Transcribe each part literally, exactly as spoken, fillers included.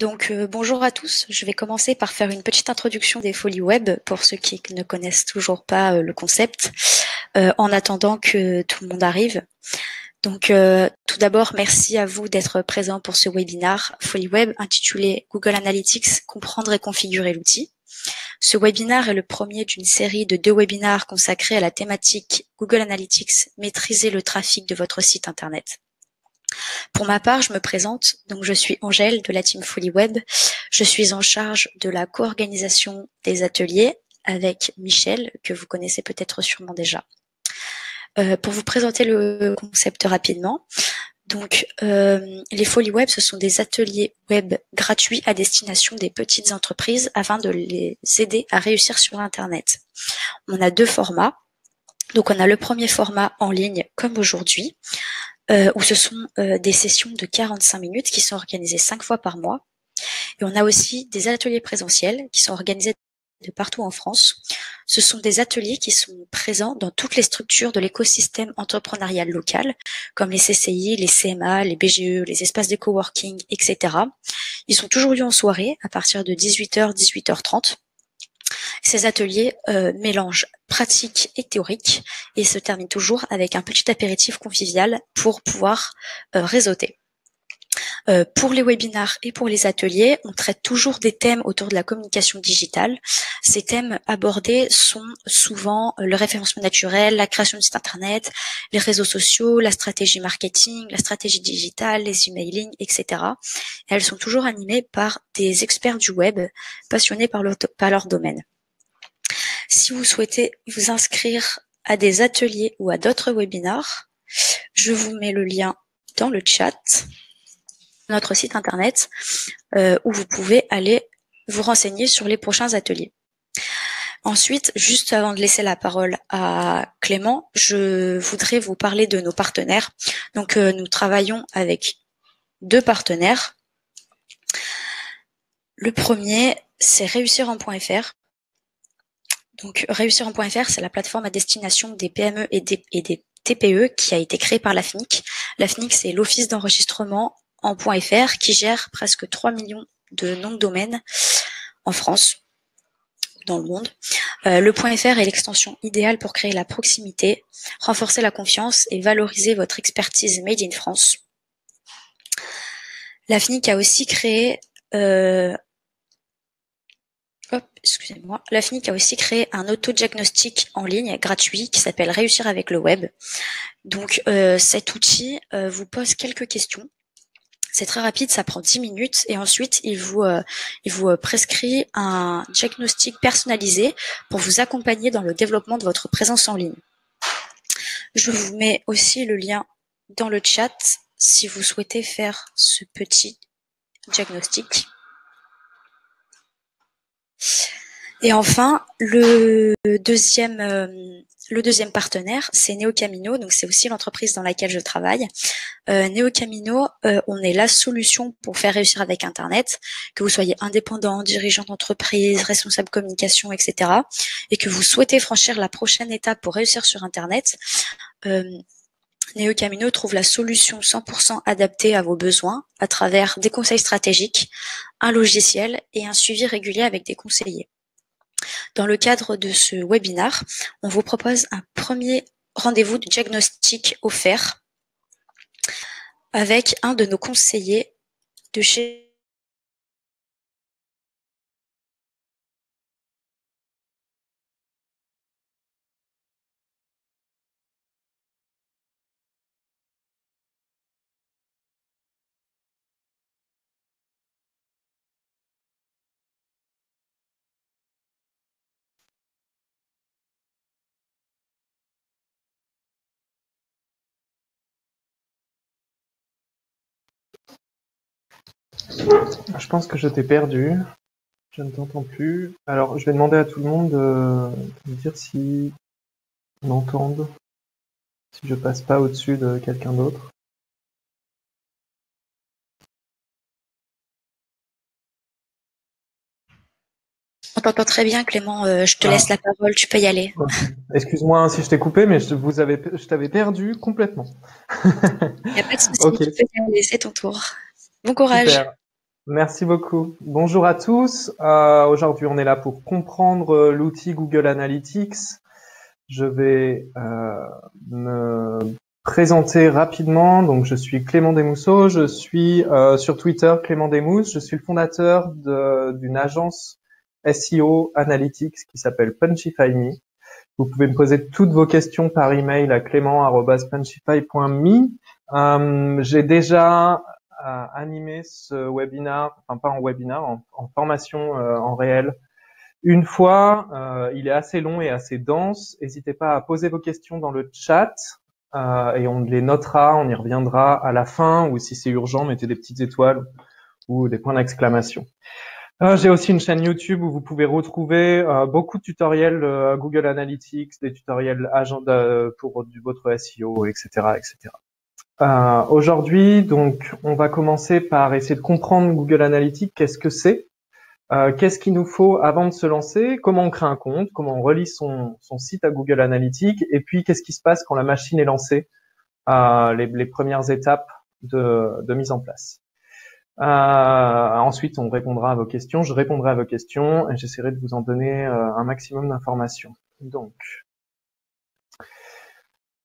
Donc euh, bonjour à tous, je vais commencer par faire une petite introduction des FoliWeb pour ceux qui ne connaissent toujours pas euh, le concept, euh, en attendant que tout le monde arrive. Donc euh, tout d'abord, merci à vous d'être présents pour ce webinaire FoliWeb intitulé Google Analytics, comprendre et configurer l'outil. Ce webinaire est le premier d'une série de deux webinaires consacrés à la thématique Google Analytics, maîtriser le trafic de votre site internet. Pour ma part, je me présente, donc je suis Angèle de la team FoliWeb. Je suis en charge de la co-organisation des ateliers avec Michel, que vous connaissez peut-être sûrement déjà. Euh, pour vous présenter le concept rapidement, donc euh, les FoliWeb, ce sont des ateliers web gratuits à destination des petites entreprises afin de les aider à réussir sur Internet. On a deux formats, donc on a le premier format en ligne comme aujourd'hui, Euh, où ce sont euh, des sessions de quarante-cinq minutes qui sont organisées cinq fois par mois. Et on a aussi des ateliers présentiels qui sont organisés de partout en France. Ce sont des ateliers qui sont présents dans toutes les structures de l'écosystème entrepreneurial local, comme les C C I, les C M A, les B G E, les espaces de coworking, et cetera. Ils sont toujours lieux en soirée à partir de dix-huit heures, dix-huit heures trente. Ces ateliers euh, mélangent pratique et théorique et se terminent toujours avec un petit apéritif convivial pour pouvoir euh, réseauter. Euh, pour les webinars et pour les ateliers, on traite toujours des thèmes autour de la communication digitale. Ces thèmes abordés sont souvent le référencement naturel, la création de site internet, les réseaux sociaux, la stratégie marketing, la stratégie digitale, les emailing, et cetera. Et elles sont toujours animées par des experts du web passionnés par leur, par leur domaine. Si vous souhaitez vous inscrire à des ateliers ou à d'autres webinars, je vous mets le lien dans le chat. Notre site internet euh, où vous pouvez aller vous renseigner sur les prochains ateliers. Ensuite, juste avant de laisser la parole à Clément, je voudrais vous parler de nos partenaires. Donc, euh, nous travaillons avec deux partenaires. Le premier, c'est réussir en .fr. Donc, réussir en .fr, c'est la plateforme à destination des P M E et des, et des T P E qui a été créée par la F N I C. La F N I C, c'est l'office d'enregistrement en .fr qui gère presque trois millions de noms de domaines en France, dans le monde. Euh, le .fr est l'extension idéale pour créer la proximité, renforcer la confiance et valoriser votre expertise made in France. La F N I C a aussi créé euh, hop, excusez-moi. La F N I C a aussi créé un auto-diagnostic en ligne gratuit qui s'appelle Réussir avec le web. Donc euh, cet outil euh, vous pose quelques questions. C'est très rapide, ça prend dix minutes et ensuite il vous euh, il vous prescrit un diagnostic personnalisé pour vous accompagner dans le développement de votre présence en ligne. Je vous mets aussi le lien dans le chat si vous souhaitez faire ce petit diagnostic. Et enfin, le deuxième euh, le deuxième partenaire, c'est Neocamino. Donc c'est aussi l'entreprise dans laquelle je travaille. Euh, Neocamino, euh, on est la solution pour faire réussir avec Internet, que vous soyez indépendant, dirigeant d'entreprise, responsable communication, et cetera, et que vous souhaitez franchir la prochaine étape pour réussir sur Internet. Euh, Neocamino trouve la solution cent pour cent adaptée à vos besoins à travers des conseils stratégiques, un logiciel et un suivi régulier avec des conseillers. Dans le cadre de ce webinaire, on vous propose un premier rendez-vous de diagnostic offert avec un de nos conseillers de chez Je pense que je t'ai perdu, je ne t'entends plus. Alors, je vais demander à tout le monde de me dire si on m'entend, si je passe pas au-dessus de quelqu'un d'autre. On t'entend très bien, Clément, euh, je te ah. laisse la parole, tu peux y aller. Excuse-moi si je t'ai coupé, mais je, vous avais, je t'avais perdu complètement. Il n'y a pas de souci, okay. Tu peux y aller, c'est ton tour. Bon courage. Super. Merci beaucoup. Bonjour à tous. Euh, aujourd'hui, on est là pour comprendre euh, l'outil Google Analytics. Je vais euh, me présenter rapidement. Donc, je suis Clément Desmousseau. Je suis euh, sur Twitter Clément Desmousse. Je suis le fondateur d'une agence S E O Analytics qui s'appelle Punchify point me. Vous pouvez me poser toutes vos questions par email à clément arobase punchify point me. Euh, J'ai déjà euh, animé ce webinar, enfin pas en webinar, en, en formation euh, en réel. Une fois, euh, il est assez long et assez dense. N'hésitez pas à poser vos questions dans le chat euh, et on les notera, on y reviendra à la fin, ou si c'est urgent, mettez des petites étoiles ou des points d'exclamation. Euh, J'ai aussi une chaîne YouTube où vous pouvez retrouver euh, beaucoup de tutoriels euh, Google Analytics, des tutoriels agenda pour du, votre S E O, et cetera, et cetera. Euh, Aujourd'hui, donc, on va commencer par essayer de comprendre Google Analytics. Qu'est-ce que c'est? Euh, Qu'est-ce qu'il nous faut avant de se lancer? Comment on crée un compte? Comment on relie son, son site à Google Analytics? Et puis, qu'est-ce qui se passe quand la machine est lancée? euh, les, les premières étapes de, de mise en place. Euh, ensuite, on répondra à vos questions. Je répondrai à vos questions et j'essaierai de vous en donner euh, un maximum d'informations. Donc,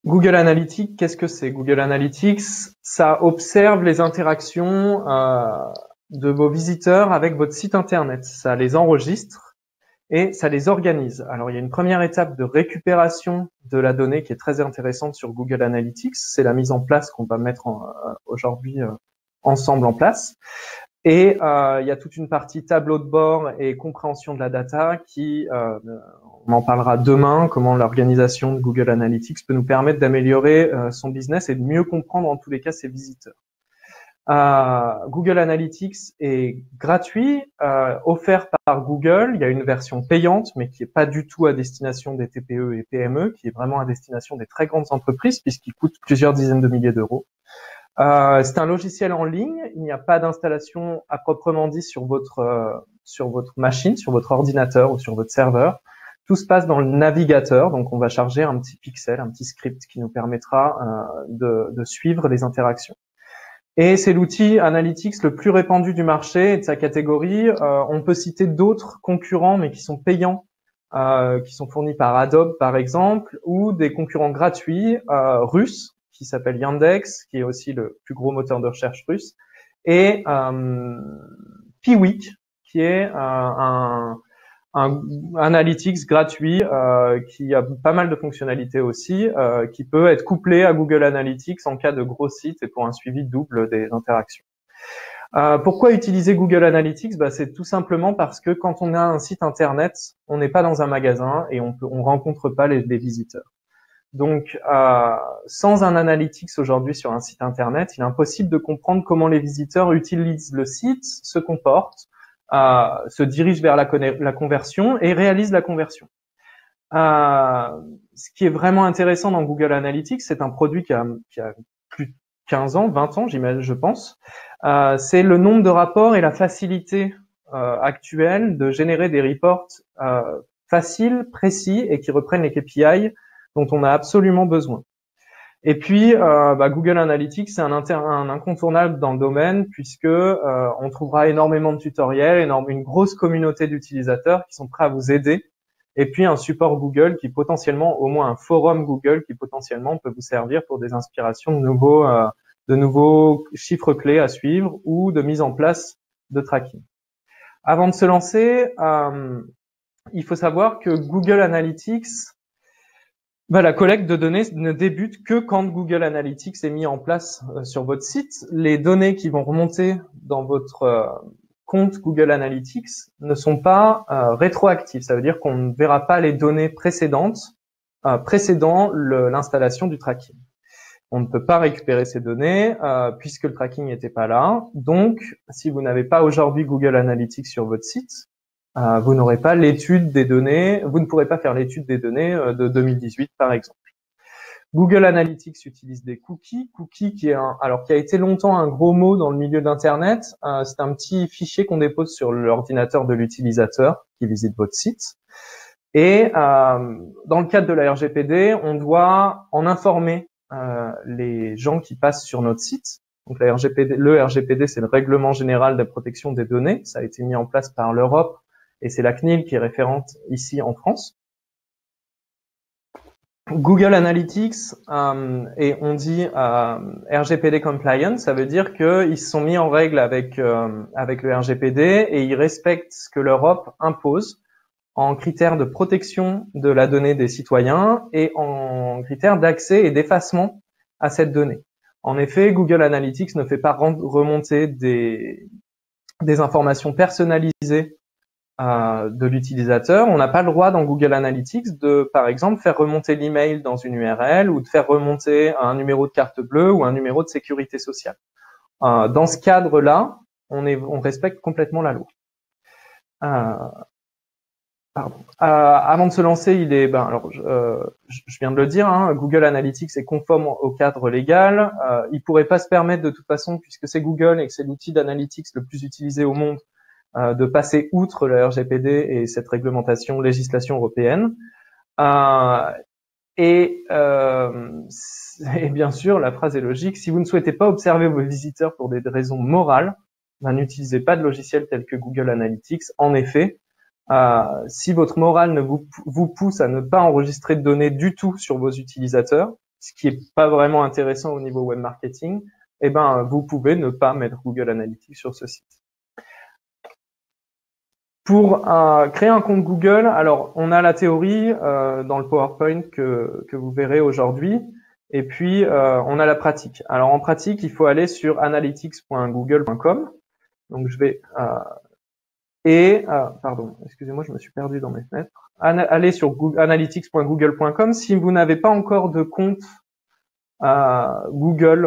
Google Analytics, qu'est-ce que c'est? Google Analytics, ça observe les interactions euh, de vos visiteurs avec votre site internet. Ça les enregistre et ça les organise. Alors, il y a une première étape de récupération de la donnée qui est très intéressante sur Google Analytics. C'est la mise en place qu'on va mettre euh, aujourd'hui euh, ensemble en place. Et euh, il y a toute une partie tableau de bord et compréhension de la data qui, euh, on en parlera demain, comment l'organisation de Google Analytics peut nous permettre d'améliorer euh, son business et de mieux comprendre en tous les cas ses visiteurs. Euh, Google Analytics est gratuit, euh, offert par Google. Il y a une version payante, mais qui n'est pas du tout à destination des T P E et P M E, qui est vraiment à destination des très grandes entreprises puisqu'il coûte plusieurs dizaines de milliers d'euros. Euh, c'est un logiciel en ligne, il n'y a pas d'installation à proprement dit sur votre euh, sur votre machine, sur votre ordinateur ou sur votre serveur. Tout se passe dans le navigateur, donc on va charger un petit pixel, un petit script qui nous permettra euh, de, de suivre les interactions. Et c'est l'outil Analytics le plus répandu du marché et de sa catégorie. Euh, on peut citer d'autres concurrents mais qui sont payants, euh, qui sont fournis par Adobe par exemple, ou des concurrents gratuits euh, russes, qui s'appelle Yandex, qui est aussi le plus gros moteur de recherche russe, et euh, Piwik, qui est euh, un, un analytics gratuit euh, qui a pas mal de fonctionnalités aussi, euh, qui peut être couplé à Google Analytics en cas de gros site et pour un suivi double des interactions. Euh, pourquoi utiliser Google Analytics? Bah, c'est tout simplement parce que quand on a un site internet, on n'est pas dans un magasin et on peut, on rencontre pas les, les visiteurs. Donc, euh, sans un analytics aujourd'hui sur un site internet, il est impossible de comprendre comment les visiteurs utilisent le site, se comportent, euh, se dirigent vers la, la conversion et réalisent la conversion. Euh, ce qui est vraiment intéressant dans Google Analytics, c'est un produit qui a, qui a plus de quinze ans, vingt ans, j'imagine, je pense, euh, c'est le nombre de rapports et la facilité euh, actuelle de générer des reports euh, faciles, précis et qui reprennent les K P I dont on a absolument besoin. Et puis, euh, bah, Google Analytics, c'est un, un incontournable dans le domaine puisque euh, on trouvera énormément de tutoriels, énorme, une grosse communauté d'utilisateurs qui sont prêts à vous aider, et puis un support Google qui potentiellement, au moins un forum Google qui potentiellement peut vous servir pour des inspirations de nouveaux, euh, de nouveaux chiffres clés à suivre ou de mise en place de tracking. Avant de se lancer, euh, il faut savoir que Google Analytics, Bah, la collecte de données ne débute que quand Google Analytics est mis en place euh, sur votre site. Les données qui vont remonter dans votre euh, compte Google Analytics ne sont pas euh, rétroactives. Ça veut dire qu'on ne verra pas les données précédentes euh, précédant l'installation du tracking. On ne peut pas récupérer ces données euh, puisque le tracking n'était pas là. Donc, si vous n'avez pas aujourd'hui Google Analytics sur votre site, Euh, vous n'aurez pas l'étude des données, vous ne pourrez pas faire l'étude des données euh, de deux mille dix-huit par exemple. Google Analytics utilise des cookies, cookies qui est un, alors qui a été longtemps un gros mot dans le milieu d'Internet. Euh, c'est un petit fichier qu'on dépose sur l'ordinateur de l'utilisateur qui visite votre site. Et euh, dans le cadre de la R G P D, on doit en informer euh, les gens qui passent sur notre site Donc la R G P D, le R G P D, c'est le Règlement général de la protection des données. Ça a été mis en place par l'Europe et c'est la C N I L qui est référente ici en France. Google Analytics, euh, et on dit euh, R G P D compliant, ça veut dire qu'ils se sont mis en règle avec euh, avec le R G P D et ils respectent ce que l'Europe impose en critères de protection de la donnée des citoyens et en critères d'accès et d'effacement à cette donnée. En effet, Google Analytics ne fait pas remonter des des informations personnalisées Euh, de l'utilisateur. On n'a pas le droit dans Google Analytics de, par exemple, faire remonter l'email dans une U R L ou de faire remonter un numéro de carte bleue ou un numéro de sécurité sociale. Euh, dans ce cadre-là, on, on respecte complètement la loi. Euh, pardon. Euh, avant de se lancer, il est, ben, alors, euh, je viens de le dire, hein, Google Analytics est conforme au cadre légal. Euh, il pourrait pas se permettre de toute façon, puisque c'est Google et que c'est l'outil d'analytics le plus utilisé au monde, de passer outre le R G P D et cette réglementation, législation européenne. Euh, et, euh, et bien sûr, la phrase est logique, si vous ne souhaitez pas observer vos visiteurs pour des raisons morales, ben, n'utilisez pas de logiciels tels que Google Analytics. En effet, euh, si votre morale ne vous, vous pousse à ne pas enregistrer de données du tout sur vos utilisateurs, ce qui est pas vraiment intéressant au niveau web marketing, eh ben, vous pouvez ne pas mettre Google Analytics sur ce site. Pour euh, créer un compte Google, alors on a la théorie euh, dans le PowerPoint que, que vous verrez aujourd'hui, et puis euh, on a la pratique. Alors en pratique, il faut aller sur analytics point google point com. Donc je vais euh, et euh, pardon, excusez-moi, je me suis perdu dans mes fenêtres. Ana allez sur analytics point google point com si vous n'avez pas encore de compte euh, Google.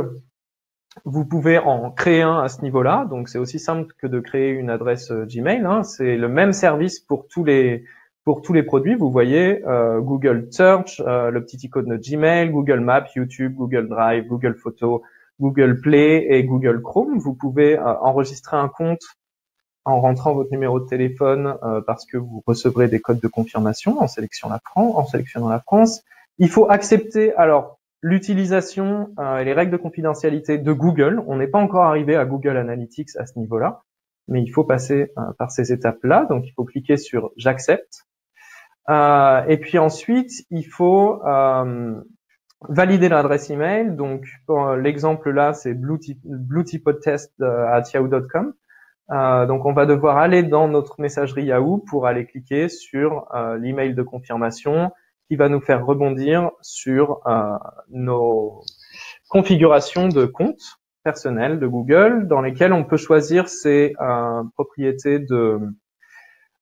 Vous pouvez en créer un à ce niveau-là, donc c'est aussi simple que de créer une adresse Gmail. Hein. C'est le même service pour tous les pour tous les produits. Vous voyez euh, Google Search, euh, le petit icône de Gmail, Google Maps, YouTube, Google Drive, Google Photos, Google Play et Google Chrome. Vous pouvez euh, enregistrer un compte en rentrant votre numéro de téléphone euh, parce que vous recevrez des codes de confirmation en sélectionnant la France. En sélectionnant la France, il faut accepter alors l'utilisation euh, et les règles de confidentialité de Google. On n'est pas encore arrivé à Google Analytics à ce niveau-là, mais il faut passer euh, par ces étapes-là. Donc, il faut cliquer sur « J'accepte ». Euh, et puis ensuite, il faut euh, valider l'adresse email. Donc, euh, l'exemple là, c'est blue tipo test at yahoo point com. Euh, donc, on va devoir aller dans notre messagerie Yahoo pour aller cliquer sur euh, l'email de confirmation qui va nous faire rebondir sur euh, nos configurations de comptes personnels de Google, dans lesquelles on peut choisir ces euh, propriétés de,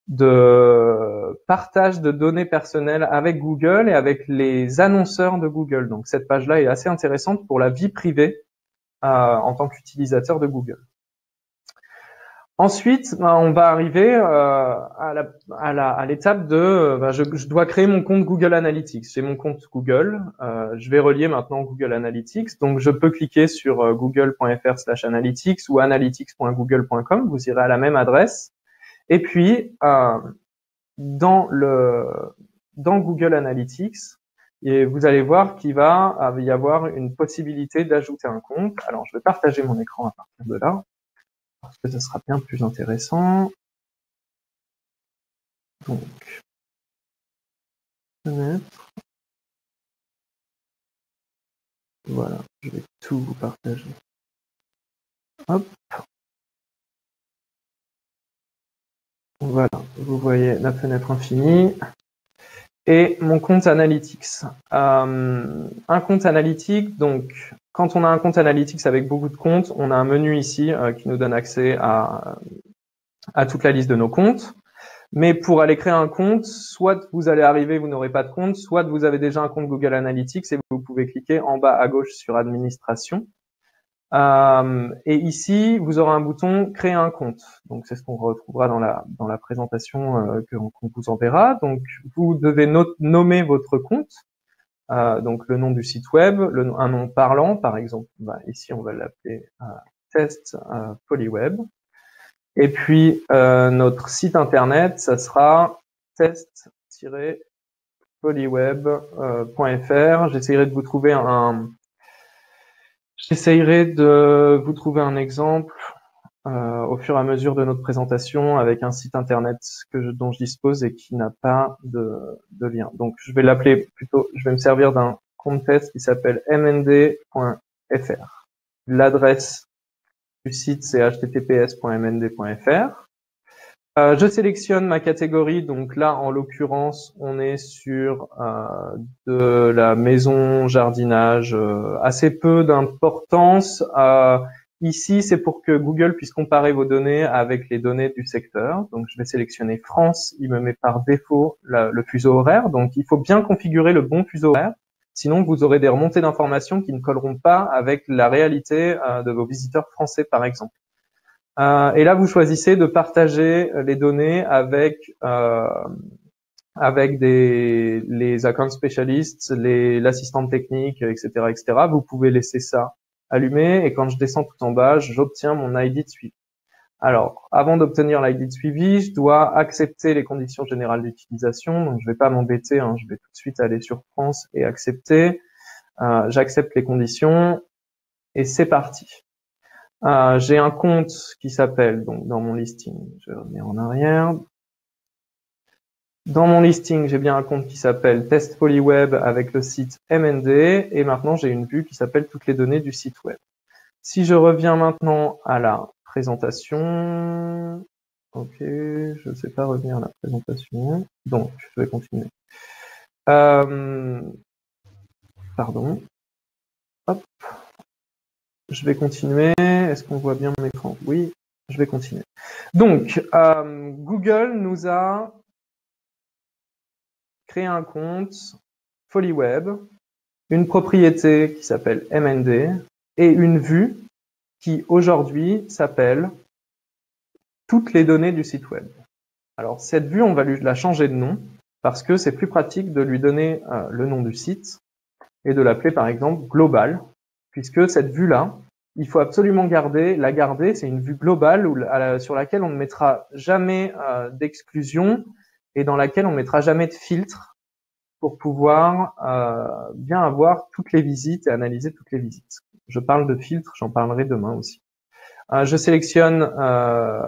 de partage de données personnelles avec Google et avec les annonceurs de Google. Donc cette page-là est assez intéressante pour la vie privée euh, en tant qu'utilisateur de Google. Ensuite, ben, on va arriver euh, à la, à la, à l'étape de ben, je, je dois créer mon compte Google Analytics. J'ai mon compte Google. Euh, je vais relier maintenant Google Analytics. Donc, je peux cliquer sur euh, google point fr slash analytics ou analytics point google point com. Vous irez à la même adresse. Et puis, euh, dans le dans Google Analytics, et vous allez voir qu'il va y avoir une possibilité d'ajouter un compte. Alors, je vais partager mon écran à partir de là, parce que ça sera bien plus intéressant. Donc, voilà, je vais tout vous partager. Hop. Voilà, vous voyez la fenêtre infinie et mon compte Analytics. Euh, un compte Analytics, donc, quand on a un compte Analytics avec beaucoup de comptes, on a un menu ici euh, qui nous donne accès à, à toute la liste de nos comptes. Mais pour aller créer un compte, soit vous allez arriver, vous n'aurez pas de compte, soit vous avez déjà un compte Google Analytics et vous pouvez cliquer en bas à gauche sur Administration. Euh, et ici, vous aurez un bouton Créer un compte. Donc, c'est ce qu'on retrouvera dans la, dans la présentation euh, qu'on qu'on vous enverra. Donc, vous devez no- nommer votre compte. Euh, donc le nom du site web, le, un nom parlant, par exemple, bah, ici on va l'appeler euh, test euh, FoliWeb. Et puis euh, notre site internet, ça sera test tiret foliweb point fr. J'essaierai de vous trouver un, J'essayerai de vous trouver un exemple euh, au fur et à mesure de notre présentation avec un site internet que je, dont je dispose et qui n'a pas de, de lien. Donc je vais l'appeler plutôt, je vais me servir d'un contest qui s'appelle m n d point f r. L'adresse du site c'est h t t p s point m n d point f r. Euh, je sélectionne ma catégorie, donc là en l'occurrence on est sur euh, de la maison, jardinage, euh, assez peu d'importance. Euh, ici c'est pour que Google puisse comparer vos données avec les données du secteur. Donc je vais sélectionner France, il me met par défaut la, le fuseau horaire, donc il faut bien configurer le bon fuseau horaire, sinon vous aurez des remontées d'informations qui ne colleront pas avec la réalité euh, de vos visiteurs français par exemple. Euh, et là, vous choisissez de partager les données avec euh, avec des les account specialists, les l'assistante technique, et cetera, et cetera. Vous pouvez laisser ça allumé. Et quand je descends tout en bas, j'obtiens mon I D de suivi. Alors, avant d'obtenir l'I D de suivi, je dois accepter les conditions générales d'utilisation. Donc, je vais pas m'embêter. Hein, je vais tout de suite aller sur France et accepter. Euh, J'accepte les conditions et c'est parti. Euh, j'ai un compte qui s'appelle, donc dans mon listing, je remets en arrière. Dans mon listing, j'ai bien un compte qui s'appelle Test FoliWeb avec le site M N D et maintenant j'ai une vue qui s'appelle Toutes les données du site web. Si je reviens maintenant à la présentation, ok, je ne sais pas revenir à la présentation, donc je vais continuer. Euh, pardon. Hop. Je vais continuer. Est-ce qu'on voit bien mon écran? Oui, je vais continuer. Donc, euh, Google nous a créé un compte FoliWeb, une propriété qui s'appelle M N D et une vue qui aujourd'hui s'appelle Toutes les données du site web. Alors, cette vue, on va lui, la changer de nom parce que c'est plus pratique de lui donner euh, le nom du site et de l'appeler par exemple Global. Puisque cette vue-là, il faut absolument garder, la garder. C'est une vue globale où, à la, sur laquelle on ne mettra jamais euh, d'exclusion et dans laquelle on ne mettra jamais de filtre pour pouvoir euh, bien avoir toutes les visites et analyser toutes les visites. Je parle de filtre, j'en parlerai demain aussi. Euh, je sélectionne euh,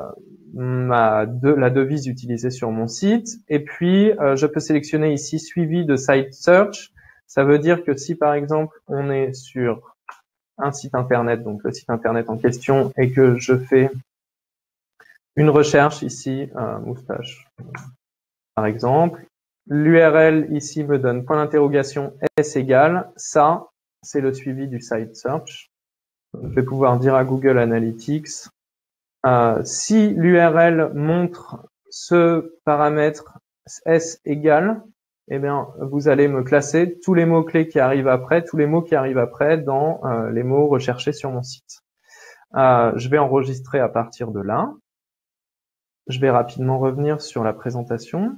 ma de, la devise utilisée sur mon site et puis euh, je peux sélectionner ici suivi de site search. Ça veut dire que si par exemple on est sur un site internet, donc le site internet en question, et que je fais une recherche ici, euh, moustache, par exemple, l'U R L ici me donne point d'interrogation S égale, ça, c'est le suivi du site search. Je vais pouvoir dire à Google Analytics, euh, si l'U R L montre ce paramètre S égale, eh bien, vous allez me classer tous les mots-clés qui arrivent après, tous les mots qui arrivent après dans euh, les mots recherchés sur mon site. Euh, je vais enregistrer à partir de là. Je vais rapidement revenir sur la présentation.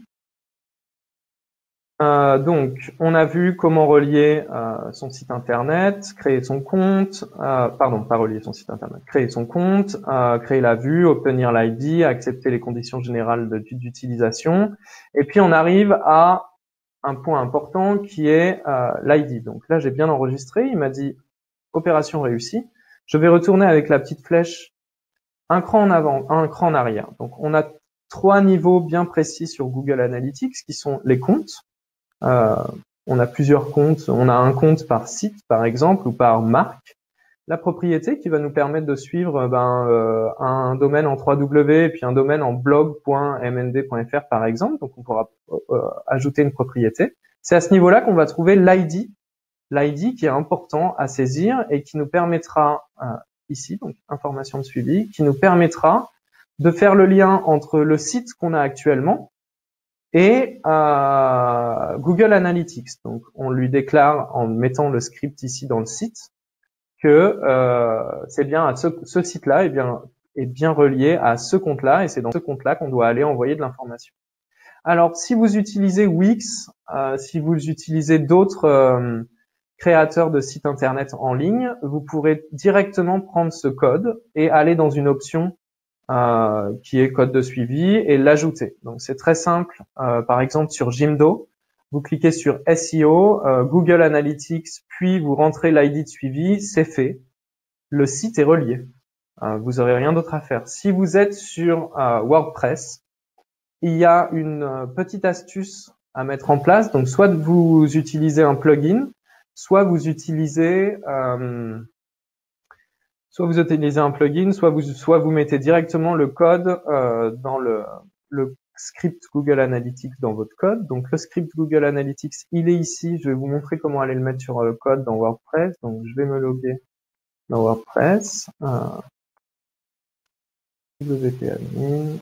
Euh, donc, on a vu comment relier euh, son site internet, créer son compte, euh, pardon, pas relier son site internet, créer son compte, euh, créer la vue, obtenir l'I D, accepter les conditions générales d'utilisation. Et puis, on arrive à un point important qui est euh, l'I D. Donc là, j'ai bien enregistré. Il m'a dit « Opération réussie ». Je vais retourner avec la petite flèche un cran en avant, un cran en arrière. Donc, on a trois niveaux bien précis sur Google Analytics qui sont les comptes. Euh, on a plusieurs comptes. On a un compte par site, par exemple, ou par marque. La propriété qui va nous permettre de suivre ben, euh, un domaine en trois W et puis un domaine en blog point m n d point f r par exemple. Donc, on pourra euh, ajouter une propriété. C'est à ce niveau-là qu'on va trouver l'I D, l'I D qui est important à saisir et qui nous permettra, euh, ici, donc information de suivi, qui nous permettra de faire le lien entre le site qu'on a actuellement et euh, Google Analytics. Donc, on lui déclare en mettant le script ici dans le site que euh, c'est bien à ce, ce site-là est bien, est bien relié à ce compte-là, et c'est dans ce compte-là qu'on doit aller envoyer de l'information. Alors, si vous utilisez Wix, euh, si vous utilisez d'autres euh, créateurs de sites Internet en ligne, vous pourrez directement prendre ce code et aller dans une option euh, qui est code de suivi et l'ajouter. Donc, c'est très simple. Euh, par exemple, sur Jimdo, vous cliquez sur S E O, euh, Google Analytics, puis vous rentrez l'I D de suivi, c'est fait. le site est relié. Euh, vous n'aurez rien d'autre à faire. Si vous êtes sur euh, WordPress, il y a une petite astuce à mettre en place. Donc, soit vous utilisez un plugin, soit vous utilisez, euh, soit vous utilisez un plugin, soit vous, soit vous mettez directement le code euh, dans le, le script Google Analytics dans votre code. Donc, le script Google Analytics, il est ici. Je vais vous montrer comment aller le mettre sur le code dans WordPress. Donc, je vais me loguer dans WordPress. Euh, wp-admin.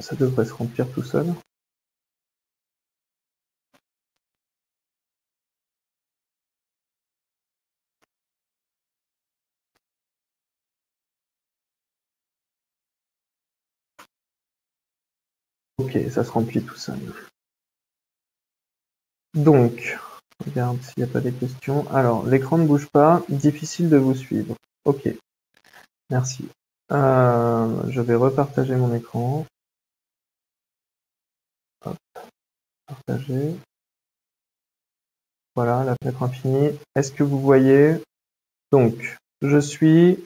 Ça devrait se remplir tout seul. Ok, ça se remplit tout seul. Donc, regarde s'il n'y a pas des questions. Alors, l'écran ne bouge pas, difficile de vous suivre. Ok, merci. Euh, je vais repartager mon écran. Hop. Partager. Voilà, la fenêtre infinie. Est-ce que vous voyez? Donc, je suis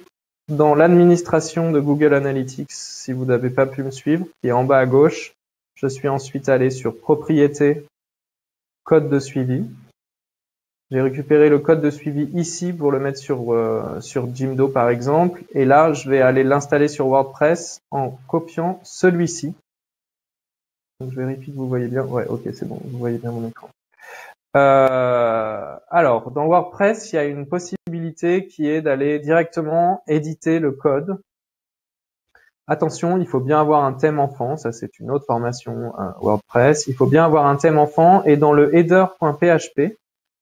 dans l'administration de Google Analytics, si vous n'avez pas pu me suivre, qui est en bas à gauche. Je suis ensuite allé sur propriétés, code de suivi. J'ai récupéré le code de suivi ici pour le mettre sur, euh, sur Jimdo, par exemple. Et là, je vais aller l'installer sur WordPress en copiant celui-ci. Donc, je vérifie que vous voyez bien. Ouais, ok, c'est bon, vous voyez bien mon écran. Euh, alors, dans WordPress, il y a une possibilité qui est d'aller directement éditer le code. Attention, il faut bien avoir un thème enfant. Ça, c'est une autre formation euh, WordPress. Il faut bien avoir un thème enfant. Et dans le header.php,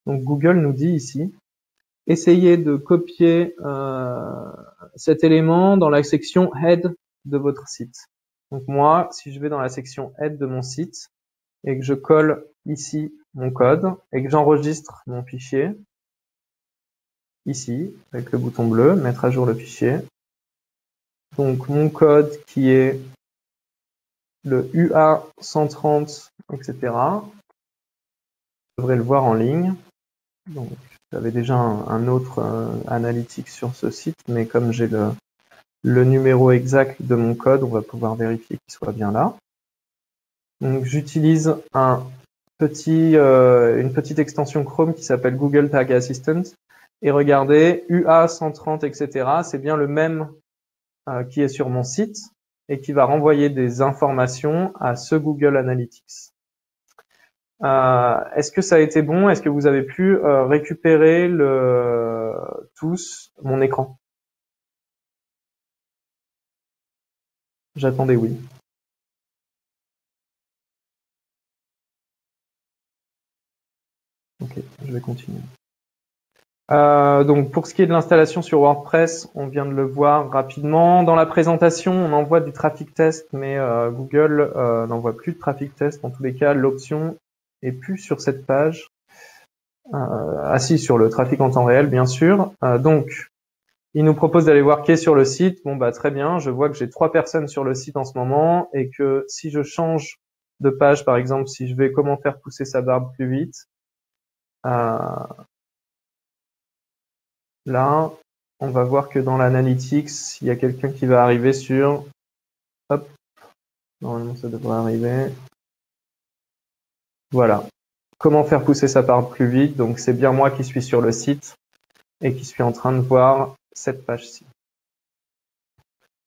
donc Google nous dit ici, essayez de copier euh, cet élément dans la section head de votre site. Donc moi, si je vais dans la section head de mon site et que je colle ici mon code et que j'enregistre mon fichier, ici, avec le bouton bleu, mettre à jour le fichier. Donc mon code qui est le U A cent trente, et cetera. Vous devrez le voir en ligne. Donc j'avais déjà un, un autre euh, analytique sur ce site, mais comme j'ai le... le numéro exact de mon code, on va pouvoir vérifier qu'il soit bien là. Donc j'utilise un petit, euh, une petite extension Chrome qui s'appelle Google Tag Assistant. Et regardez, U A cent trente, et cetera, c'est bien le même euh, qui est sur mon site et qui va renvoyer des informations à ce Google Analytics. Euh, Est-ce que ça a été bon? Est-ce que vous avez pu euh, récupérer le... tous mon écran? J'attendais oui. Ok, je vais continuer. Euh, donc pour ce qui est de l'installation sur WordPress, on vient de le voir rapidement. Dans la présentation, on envoie du traffic test, mais euh, Google euh, n'envoie plus de traffic test. En tous les cas, l'option n'est plus sur cette page. Euh, ah si, sur le trafic en temps réel, bien sûr. Euh, donc, il nous propose d'aller voir qui est sur le site. Bon, bah, très bien. Je vois que j'ai trois personnes sur le site en ce moment et que si je change de page, par exemple, si je vais comment faire pousser sa barbe plus vite, euh, là, on va voir que dans l'analytics, il y a quelqu'un qui va arriver sur, hop, normalement, ça devrait arriver. Voilà. Comment faire pousser sa barbe plus vite. Donc, c'est bien moi qui suis sur le site et qui suis en train de voir cette page-ci.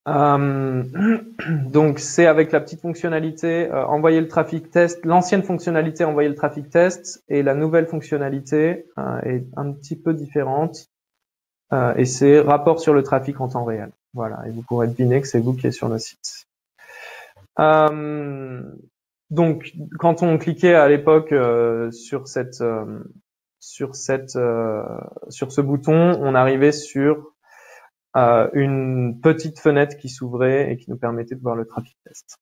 Euh, donc, c'est avec la petite fonctionnalité euh, envoyer le trafic test, l'ancienne fonctionnalité envoyer le trafic test, et la nouvelle fonctionnalité euh, est un petit peu différente, euh, et c'est rapport sur le trafic en temps réel. Voilà, et vous pourrez deviner que c'est vous qui êtes sur le site. Euh, donc, quand on cliquait à l'époque euh, sur cette... Euh, Sur, cette, euh, sur ce bouton, on arrivait sur euh, une petite fenêtre qui s'ouvrait et qui nous permettait de voir le trafic test.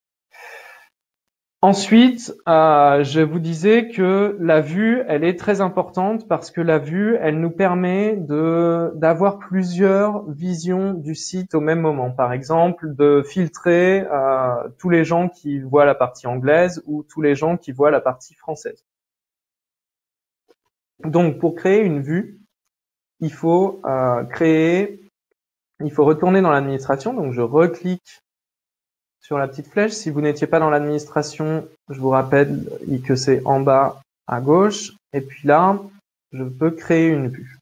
Ensuite, euh, je vous disais que la vue, elle est très importante parce que la vue, elle nous permet de d'avoir plusieurs visions du site au même moment. Par exemple, de filtrer euh, tous les gens qui voient la partie anglaise ou tous les gens qui voient la partie française. Donc, pour créer une vue, il faut euh, créer, il faut retourner dans l'administration. Donc, je reclique sur la petite flèche. Si vous n'étiez pas dans l'administration, je vous rappelle que c'est en bas à gauche. Et puis là, je peux créer une vue.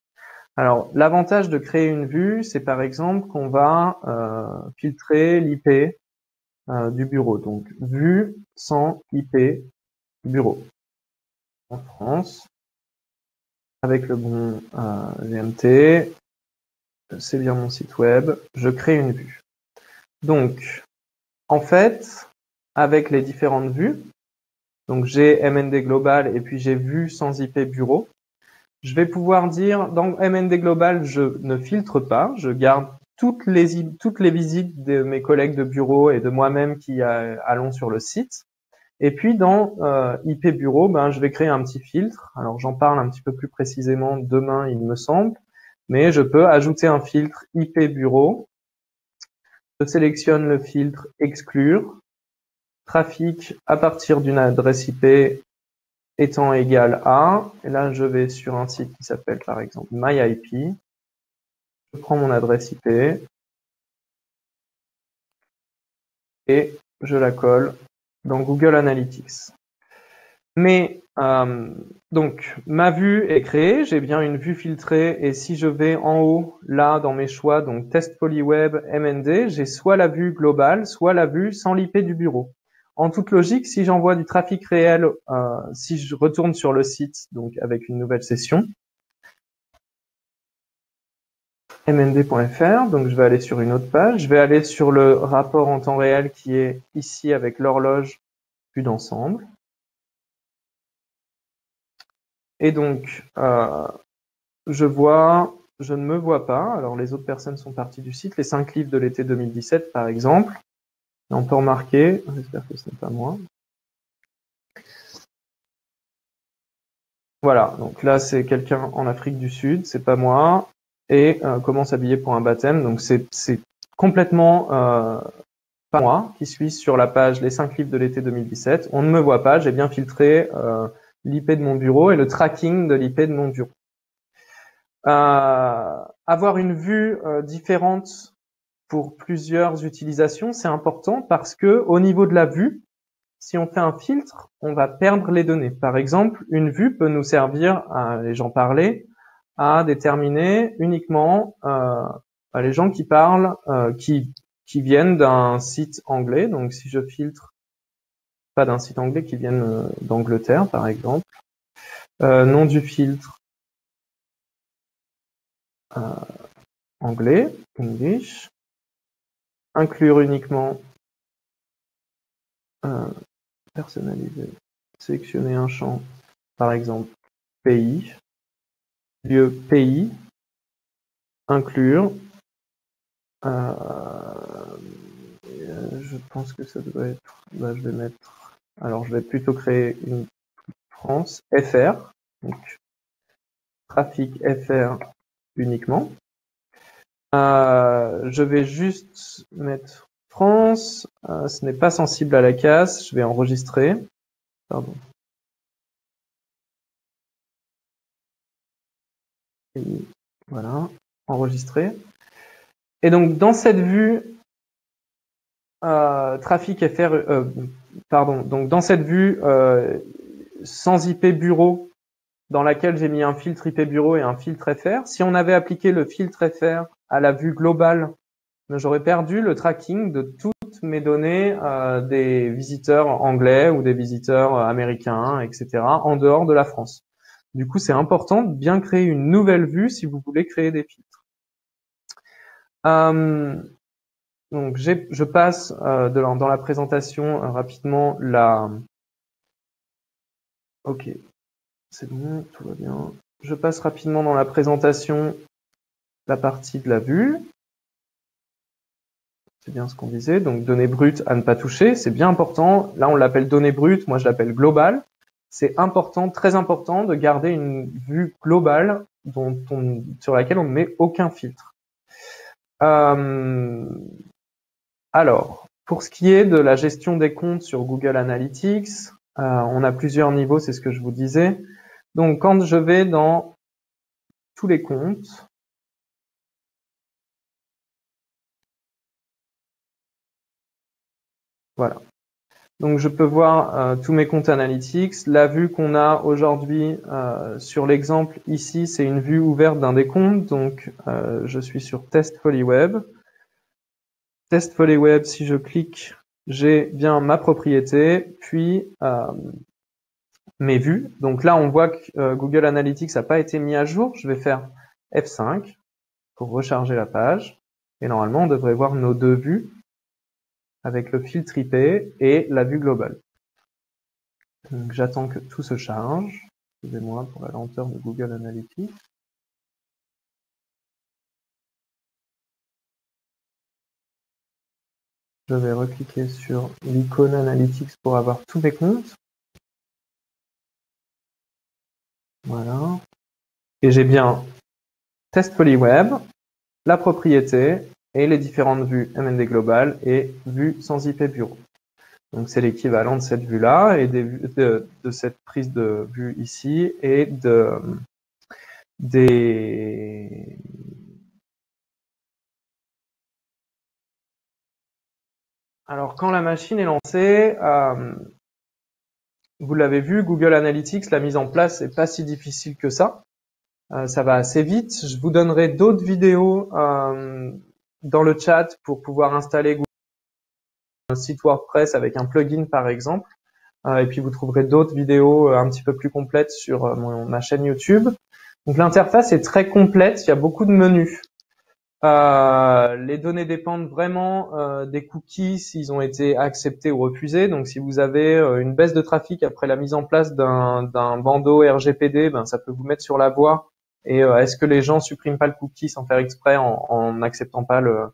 Alors, l'avantage de créer une vue, c'est par exemple qu'on va euh, filtrer l'I P euh, du bureau. Donc, vue sans I P bureau. En France, avec le bon euh, G M T, c'est bien mon site web, je crée une vue. Donc, en fait, avec les différentes vues, donc j'ai M N D global et puis j'ai vue sans I P bureau, je vais pouvoir dire dans M N D global, je ne filtre pas, je garde toutes les, toutes les visites de mes collègues de bureau et de moi-même qui a, allons sur le site. Et puis dans euh, I P bureau, ben, je vais créer un petit filtre. Alors j'en parle un petit peu plus précisément demain, il me semble, mais je peux ajouter un filtre I P bureau. Je sélectionne le filtre exclure, trafic à partir d'une adresse I P étant égal à, et là je vais sur un site qui s'appelle par exemple My I P, je prends mon adresse I P et je la colle dans Google Analytics. Mais euh, donc ma vue est créée, j'ai bien une vue filtrée, et si je vais en haut là dans mes choix, donc test FoliWeb, M N D, j'ai soit la vue globale, soit la vue sans l'I P du bureau. En toute logique, si j'envoie du trafic réel, euh, si je retourne sur le site donc avec une nouvelle session, M N D point F R, donc je vais aller sur une autre page, je vais aller sur le rapport en temps réel qui est ici avec l'horloge vue d'ensemble. Et donc, euh, je vois, je ne me vois pas, alors les autres personnes sont parties du site, les cinq livres de l'été deux mille dix-sept par exemple. On peut remarquer, j'espère que ce n'est pas moi. Voilà, donc là c'est quelqu'un en Afrique du Sud, c'est pas moi. Et euh, comment s'habiller pour un baptême, donc c'est complètement euh, pas moi qui suis sur la page les cinq livres de l'été deux mille dix-sept. On ne me voit pas, j'ai bien filtré euh, l'I P de mon bureau et le tracking de l'I P de mon bureau. Euh, avoir une vue euh, différente pour plusieurs utilisations, c'est important parce que au niveau de la vue, si on fait un filtre, on va perdre les données. Par exemple, une vue peut nous servir, à, les gens parlaient, à déterminer uniquement euh, les gens qui parlent, euh, qui, qui viennent d'un site anglais. Donc si je filtre, pas d'un site anglais, qui viennent d'Angleterre par exemple. Euh, nom du filtre euh, anglais, English. Inclure uniquement, euh, personnaliser, sélectionner un champ, par exemple, pays, lieu pays, inclure, euh, je pense que ça doit être, là je vais mettre, alors je vais plutôt créer une France, F R, donc trafic F R uniquement. Euh, je vais juste mettre France, euh, ce n'est pas sensible à la casse, je vais enregistrer. Pardon. Et voilà, enregistrer. Et donc dans cette vue euh, trafic F R, euh, pardon, donc dans cette vue euh, sans I P bureau, dans laquelle j'ai mis un filtre I P bureau et un filtre F R, si on avait appliqué le filtre F R à la vue globale, j'aurais perdu le tracking de toutes mes données euh, des visiteurs anglais ou des visiteurs américains, et cetera, en dehors de la France. Du coup, c'est important de bien créer une nouvelle vue si vous voulez créer des filtres. Euh, donc, je passe euh, de la, dans la présentation euh, rapidement la... Ok, c'est bon, tout va bien. Je passe rapidement dans la présentation la partie de la vue, c'est bien ce qu'on disait, donc données brutes à ne pas toucher, c'est bien important, là on l'appelle données brutes, moi je l'appelle globale, c'est important, très important de garder une vue globale dont on, sur laquelle on ne met aucun filtre. Euh, alors, pour ce qui est de la gestion des comptes sur Google Analytics, euh, on a plusieurs niveaux, c'est ce que je vous disais, donc quand je vais dans tous les comptes, Voilà. Donc, je peux voir euh, tous mes comptes analytics. La vue qu'on a aujourd'hui euh, sur l'exemple ici, c'est une vue ouverte d'un des comptes. Donc, euh, je suis sur Test FoliWeb. Test FoliWeb, si je clique, j'ai bien ma propriété, puis euh, mes vues. Donc là, on voit que euh, Google Analytics n'a pas été mis à jour. Je vais faire F cinq pour recharger la page. Et normalement, on devrait voir nos deux vues, avec le filtre I P et la vue globale. Donc j'attends que tout se charge. Excusez-moi pour la lenteur de Google Analytics. Je vais recliquer sur l'icône Analytics pour avoir tous mes comptes. Voilà. Et j'ai bien Test FoliWeb, la propriété, et les différentes vues M N D globales et vues sans I P bureau. Donc c'est l'équivalent de cette vue-là et des, de, de cette prise de vue ici et de, des, alors quand la machine est lancée, euh, vous l'avez vu, Google Analytics, la mise en place n'est pas si difficile que ça. Euh, ça va assez vite. Je vous donnerai d'autres vidéos euh, dans le chat pour pouvoir installer Google, un site WordPress avec un plugin par exemple. Euh, et puis vous trouverez d'autres vidéos un petit peu plus complètes sur euh, mon, ma chaîne YouTube. Donc l'interface est très complète, il y a beaucoup de menus. Euh, les données dépendent vraiment euh, des cookies, s'ils ont été acceptés ou refusés. Donc si vous avez euh, une baisse de trafic après la mise en place d'un bandeau R G P D, ben, ça peut vous mettre sur la voie. Et euh, est-ce que les gens suppriment pas le cookie sans faire exprès en n'acceptant pas le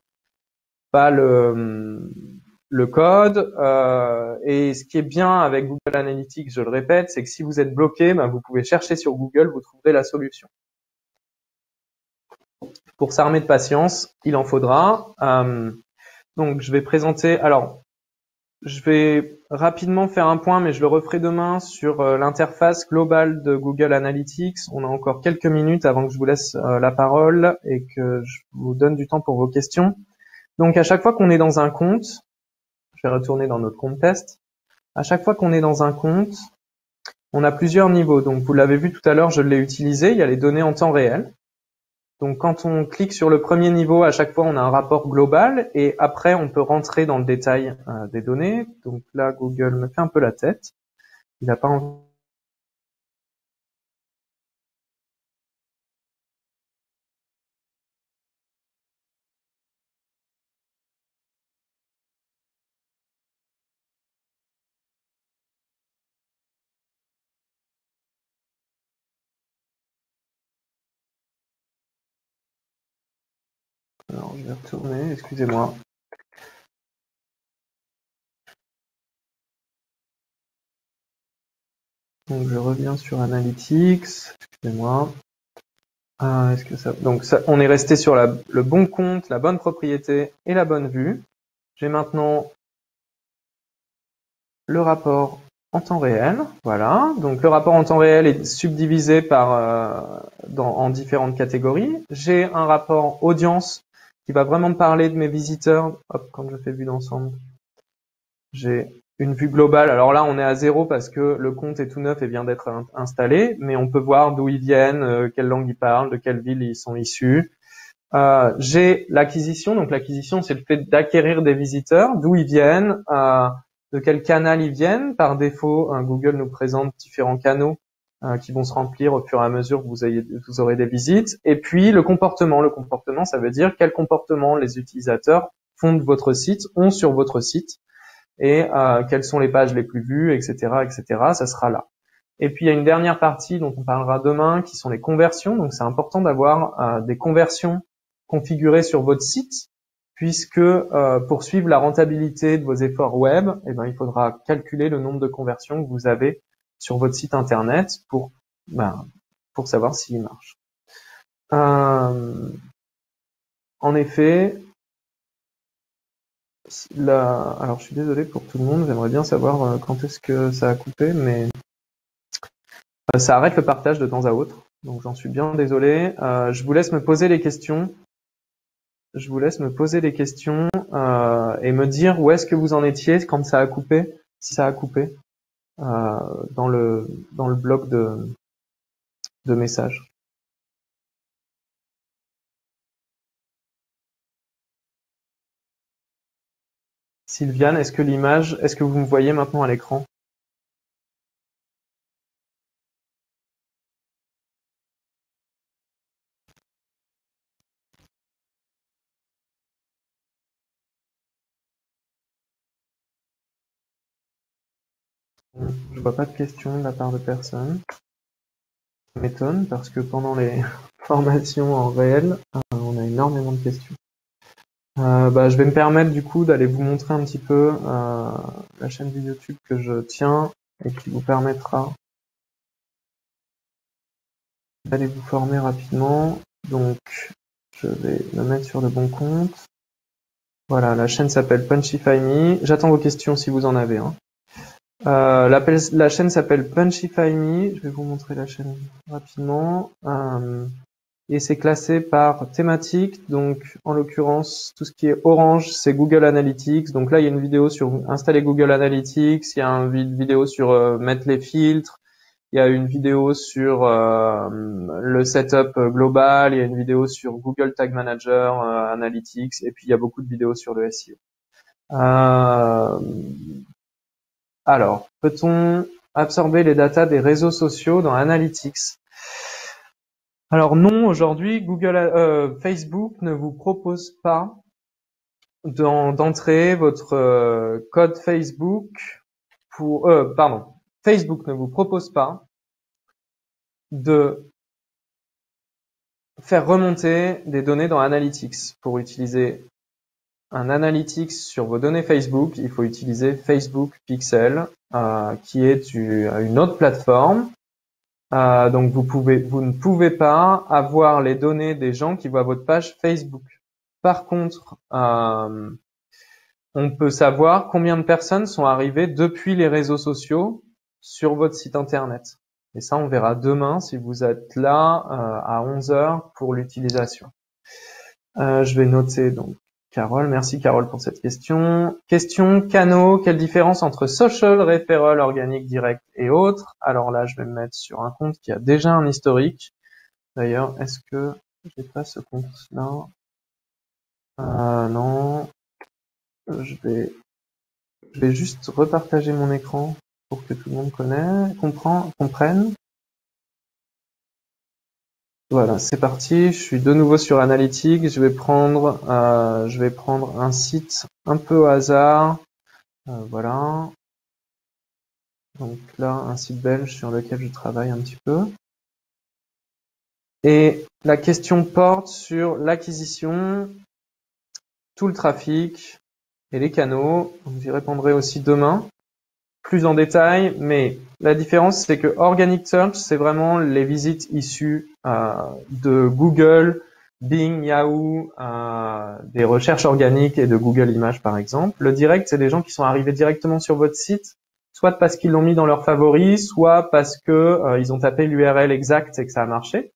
pas le, le code euh, Et ce qui est bien avec Google Analytics, je le répète, c'est que si vous êtes bloqué, ben, vous pouvez chercher sur Google, vous trouverez la solution. Pour s'armer de patience, il en faudra. Euh, donc je vais présenter. Alors, je vais rapidement faire un point, mais je le referai demain sur l'interface globale de Google Analytics. On a encore quelques minutes avant que je vous laisse la parole et que je vous donne du temps pour vos questions. Donc, à chaque fois qu'on est dans un compte, je vais retourner dans notre compte test. À chaque fois qu'on est dans un compte, on a plusieurs niveaux. Donc, vous l'avez vu tout à l'heure, je l'ai utilisé. Il y a les données en temps réel. Donc, quand on clique sur le premier niveau, à chaque fois, on a un rapport global et après, on peut rentrer dans le détail euh, des données. Donc là, Google me fait un peu la tête. Il n'a pas envie. Alors, je vais retourner, excusez-moi. Donc, je reviens sur Analytics, excusez-moi. Ah, est-ce que ça... Donc, ça, on est resté sur la, le bon compte, la bonne propriété et la bonne vue. J'ai maintenant le rapport en temps réel. Voilà. Donc, le rapport en temps réel est subdivisé par, euh, dans, en différentes catégories. J'ai un rapport audience qui va vraiment me parler de mes visiteurs. Hop, quand je fais vue d'ensemble, j'ai une vue globale. Alors là, on est à zéro parce que le compte est tout neuf et vient d'être installé, mais on peut voir d'où ils viennent, euh, quelle langue ils parlent, de quelle ville ils sont issus. Euh, j'ai l'acquisition. Donc l'acquisition, c'est le fait d'acquérir des visiteurs, d'où ils viennent, euh, de quel canal ils viennent. Par défaut, hein, Google nous présente différents canaux qui vont se remplir au fur et à mesure que vous, ayez, vous aurez des visites. Et puis, le comportement. Le comportement, ça veut dire quel comportement les utilisateurs font de votre site, ont sur votre site, et euh, quelles sont les pages les plus vues, et cetera, et cetera. Ça sera là. Et puis, il y a une dernière partie dont on parlera demain, qui sont les conversions. Donc, c'est important d'avoir euh, des conversions configurées sur votre site, puisque euh, pour suivre la rentabilité de vos efforts web, eh ben, il faudra calculer le nombre de conversions que vous avez sur votre site internet pour, ben, pour savoir s'il marche. Euh, en effet, la, alors je suis désolé pour tout le monde, j'aimerais bien savoir quand est-ce que ça a coupé, mais euh, ça arrête le partage de temps à autre, donc j'en suis bien désolé. Euh, je vous laisse me poser les questions. je vous laisse me poser des questions euh, et me dire où est-ce que vous en étiez quand ça a coupé, si ça a coupé euh, dans le dans le bloc de de messages. Sylviane, est-ce que l'image, est-ce que vous me voyez maintenant à l'écran? Je vois pas de questions de la part de personne. Ça m'étonne parce que pendant les formations en réel, on a énormément de questions. Euh, bah, je vais me permettre du coup d'aller vous montrer un petit peu euh, la chaîne de YouTube que je tiens et qui vous permettra d'aller vous former rapidement. Donc je vais me mettre sur le bon compte. Voilà, la chaîne s'appelle Punchify point me. J'attends vos questions si vous en avez. Hein. Euh, la, la chaîne s'appelle Punchify point me, je vais vous montrer la chaîne rapidement, euh, et c'est classé par thématique, donc en l'occurrence tout ce qui est orange c'est Google Analytics, donc là il y a une vidéo sur installer Google Analytics, il y a une vidéo sur euh, mettre les filtres, il y a une vidéo sur euh, le setup global, il y a une vidéo sur Google Tag Manager euh, Analytics, et puis il y a beaucoup de vidéos sur le S E O. Euh... Alors, peut-on absorber les datas des réseaux sociaux dans Analytics? Alors non, aujourd'hui, Google, euh, Facebook ne vous propose pas d'entrer votre euh, code Facebook pour, euh, pardon, Facebook ne vous propose pas de faire remonter des données dans Analytics. Pour utiliser un Analytics sur vos données Facebook, il faut utiliser Facebook Pixel, euh, qui est une autre plateforme. Euh, donc vous pouvez, vous ne pouvez pas avoir les données des gens qui voient votre page Facebook. Par contre, euh, on peut savoir combien de personnes sont arrivées depuis les réseaux sociaux sur votre site internet. Et ça, on verra demain si vous êtes là euh, à onze heures pour l'utilisation. Euh, je vais noter donc. Carole, merci Carole pour cette question. Question, canaux, quelle différence entre social, referral, organique, direct et autres? Alors là, je vais me mettre sur un compte qui a déjà un historique. D'ailleurs, est-ce que j'ai pas ce compte-là? Euh, non. Je vais, je vais juste repartager mon écran pour que tout le monde connaisse, comprend, comprenne. Voilà, c'est parti. Je suis de nouveau sur Analytics. Je vais prendre, euh, je vais prendre un site un peu au hasard. Euh, voilà. Donc là, un site belge sur lequel je travaille un petit peu. Et la question porte sur l'acquisition, tout le trafic et les canaux. J'y répondrai aussi demain, plus en détail, mais la différence, c'est que Organic Search, c'est vraiment les visites issues euh, de Google, Bing, Yahoo, euh, des recherches organiques et de Google Images, par exemple. Le direct, c'est des gens qui sont arrivés directement sur votre site, soit parce qu'ils l'ont mis dans leurs favoris, soit parce que euh, ils ont tapé l'U R L exact et que ça a marché.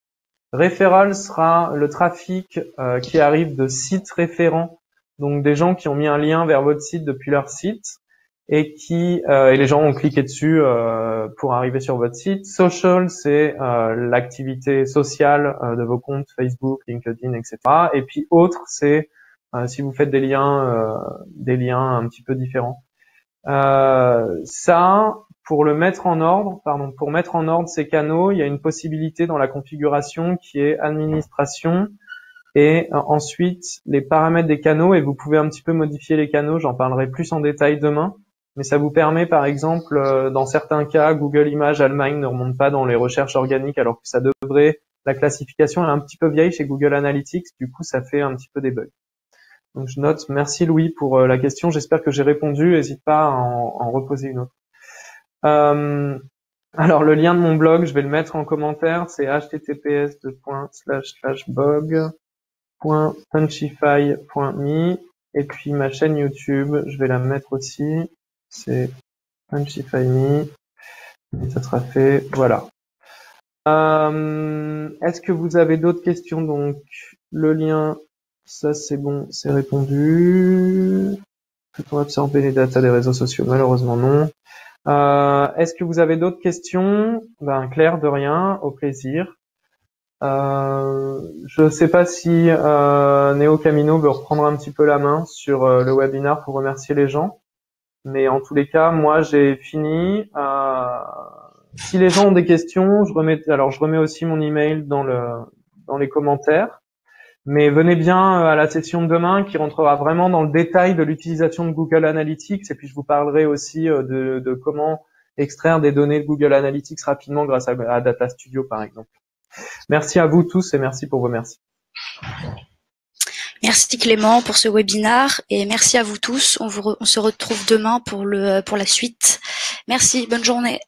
Referral sera le trafic euh, qui arrive de sites référents, donc des gens qui ont mis un lien vers votre site depuis leur site, et qui euh, et les gens ont cliqué dessus euh, pour arriver sur votre site. Social, c'est euh, l'activité sociale euh, de vos comptes Facebook, LinkedIn, et cetera. Et puis autre, c'est euh, si vous faites des liens, euh, des liens un petit peu différents. Euh, ça, pour le mettre en ordre, pardon, pour mettre en ordre ces canaux, il y a une possibilité dans la configuration qui est administration. Et ensuite les paramètres des canaux, et vous pouvez un petit peu modifier les canaux. J'en parlerai plus en détail demain. Mais ça vous permet, par exemple, euh, dans certains cas, Google Images Allemagne ne remonte pas dans les recherches organiques alors que ça devrait. La classification est un petit peu vieille chez Google Analytics, du coup ça fait un petit peu des bugs. Donc je note, merci Louis pour euh, la question, j'espère que j'ai répondu, n'hésite pas à en, en reposer une autre. Euh, alors le lien de mon blog, je vais le mettre en commentaire, c'est h t t p s deux points slash slash blog point punchify point me, et puis ma chaîne YouTube, je vais la mettre aussi. C'est Punchify point me, et ça sera fait, voilà. Euh, Est-ce que vous avez d'autres questions? Donc, le lien Ça, c'est bon, c'est répondu. Peut-on absorber les datas des réseaux sociaux? Malheureusement, non. Euh, Est-ce que vous avez d'autres questions? Ben, Claire, de rien, au plaisir. Euh, je ne sais pas si euh, Neocamino veut reprendre un petit peu la main sur euh, le webinaire pour remercier les gens. Mais en tous les cas, moi, j'ai fini. Euh, si les gens ont des questions, je remets, alors je remets aussi mon email dans le, dans les commentaires. Mais venez bien à la session de demain qui rentrera vraiment dans le détail de l'utilisation de Google Analytics. Et puis, je vous parlerai aussi de, de comment extraire des données de Google Analytics rapidement grâce à, à Data Studio, par exemple. Merci à vous tous et merci pour vos merci. Merci Clément pour ce webinaire et merci à vous tous. On, vous re, on se retrouve demain pour, le, pour la suite. Merci, bonne journée.